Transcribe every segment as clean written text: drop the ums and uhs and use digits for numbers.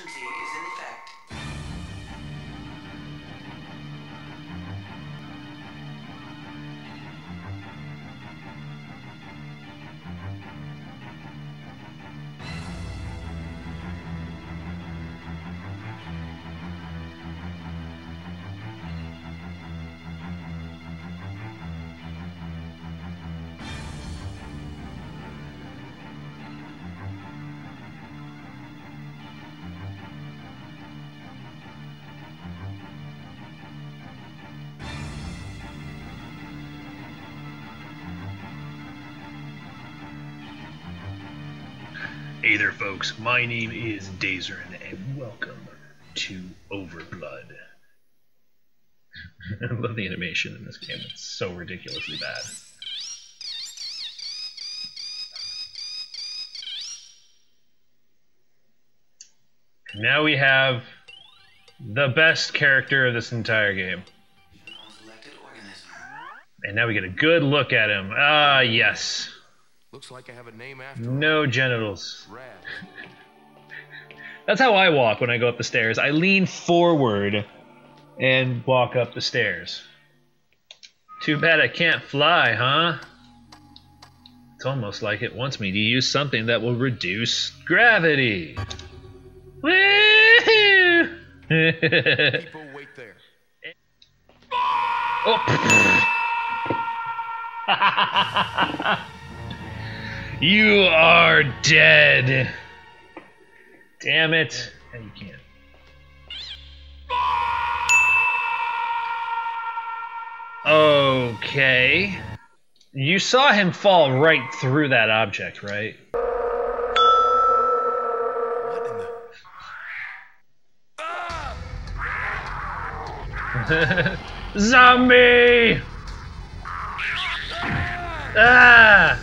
emergency is in effect. Hey there folks, my name is Dazerin and welcome to Overblood. I love the animation in this game, it's so ridiculously bad. Now we have the best character of this entire game. And now we get a good look at him. Ah, yes. Looks like I have a name after no genitals. That's how I walk when I go up the stairs. I lean forward and walk up the stairs. Too bad I can't fly, huh? It's almost like it wants me to use something that will reduce gravity. Woo-hoo! People wait there. Oh. You are dead. Damn it. No, you can't. Okay. You saw him fall right through that object, right? What in the... Ah! Zombie! Ah!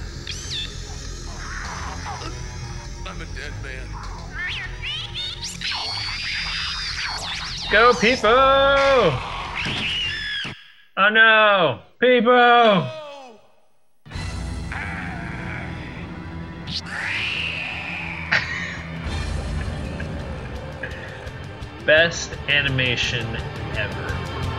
Go, people! Oh no! People! No. Best animation ever.